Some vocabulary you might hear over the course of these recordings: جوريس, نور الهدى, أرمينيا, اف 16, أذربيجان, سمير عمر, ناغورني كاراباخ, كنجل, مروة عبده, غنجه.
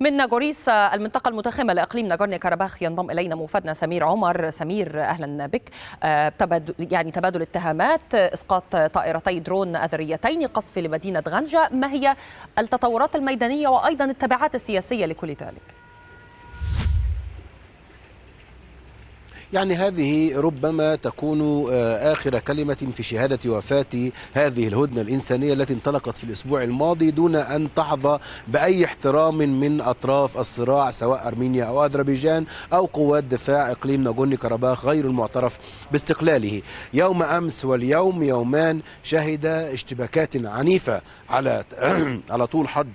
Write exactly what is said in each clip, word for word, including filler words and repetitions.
من ناجوريس المنطقة المتخمة لإقليم ناغورني كاراباخ ينضم إلينا موفدنا سمير عمر. سمير أهلا بك. يعني تبادل اتهامات، إسقاط طائرتي درون أذريتين، قصف لمدينة غنجه، ما هي التطورات الميدانية وأيضا التبعات السياسية لكل ذلك؟ يعني هذه ربما تكون آخر كلمة في شهادة وفاة هذه الهدنة الإنسانية التي انطلقت في الأسبوع الماضي دون أن تحظى بأي احترام من أطراف الصراع، سواء أرمينيا أو أذربيجان أو قوات دفاع إقليم ناغورني كاراباخ غير المعترف باستقلاله. يوم أمس واليوم يومان شهد اشتباكات عنيفة على على طول حد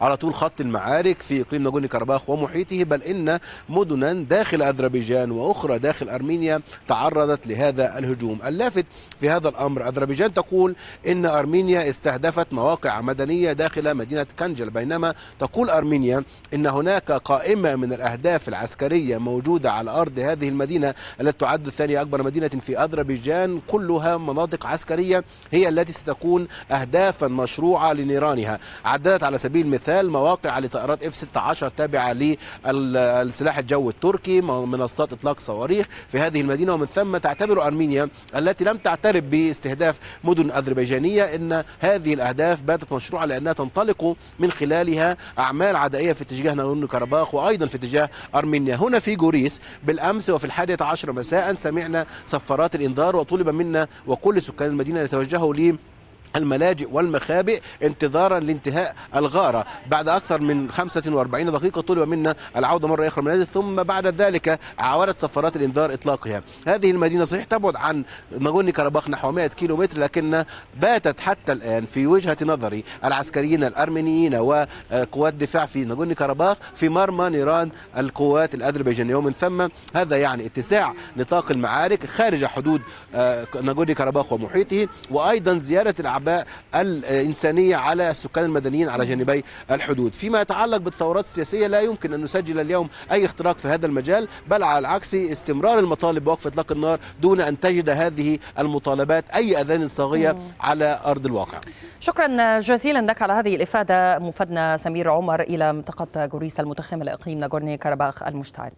على طول خط المعارك في إقليم ناغورني كاراباخ ومحيطه، بل إن مدنا داخل أذربيجان وأخرى داخل أرمينيا تعرضت لهذا الهجوم. اللافت في هذا الأمر، أذربيجان تقول إن أرمينيا استهدفت مواقع مدنية داخل مدينة كنجل، بينما تقول أرمينيا إن هناك قائمة من الأهداف العسكرية موجودة على أرض هذه المدينة التي تعد الثانية أكبر مدينة في أذربيجان، كلها مناطق عسكرية هي التي ستكون أهدافا مشروعة لنيرانها. عددت على سبيل المثال مواقع لطائرات اف ستة عشر تابعه للسلاح الجوي التركي، منصات اطلاق صواريخ في هذه المدينه. ومن ثم تعتبر ارمينيا التي لم تعترف باستهداف مدن اذربيجانيه ان هذه الاهداف باتت مشروعه، لانها تنطلق من خلالها اعمال عدائيه في اتجاه ناغورني كاراباخ وايضا في اتجاه ارمينيا. هنا في جوريس بالامس وفي الحادية عشر مساء سمعنا صفارات الانذار، وطلب منا وكل سكان المدينه يتوجهوا ل الملاجئ والمخابئ انتظارا لانتهاء الغارة. بعد أكثر من خمسة وأربعين دقيقة طلب منا العودة مرة أخرى من المنازل، ثم بعد ذلك عاودت صفارات الإنذار إطلاقها. هذه المدينة صحيح تبعد عن ناغورني كاراباخ نحو مئة كيلومتر، لكن باتت حتى الآن في وجهة نظري العسكريين الأرمينيين وقوات دفاع في ناغورني كاراباخ في مرمى نيران القوات الأذربيجانية، ومن ثم هذا يعني اتساع نطاق المعارك خارج حدود ناغورني كاراباخ ومحيطه، وأيضا زيارة العسكريين الإنسانية على السكان المدنيين على جانبي الحدود. فيما يتعلق بالثورات السياسية، لا يمكن أن نسجل اليوم أي اختراق في هذا المجال، بل على العكس استمرار المطالب بوقف إطلاق النار دون أن تجد هذه المطالبات أي أذان صاغية على أرض الواقع. شكرا جزيلا لك على هذه الإفادة موفدنا سمير عمر إلى منطقة جوريس المتخمة لإقليم ناغورني كاراباخ المشتعل.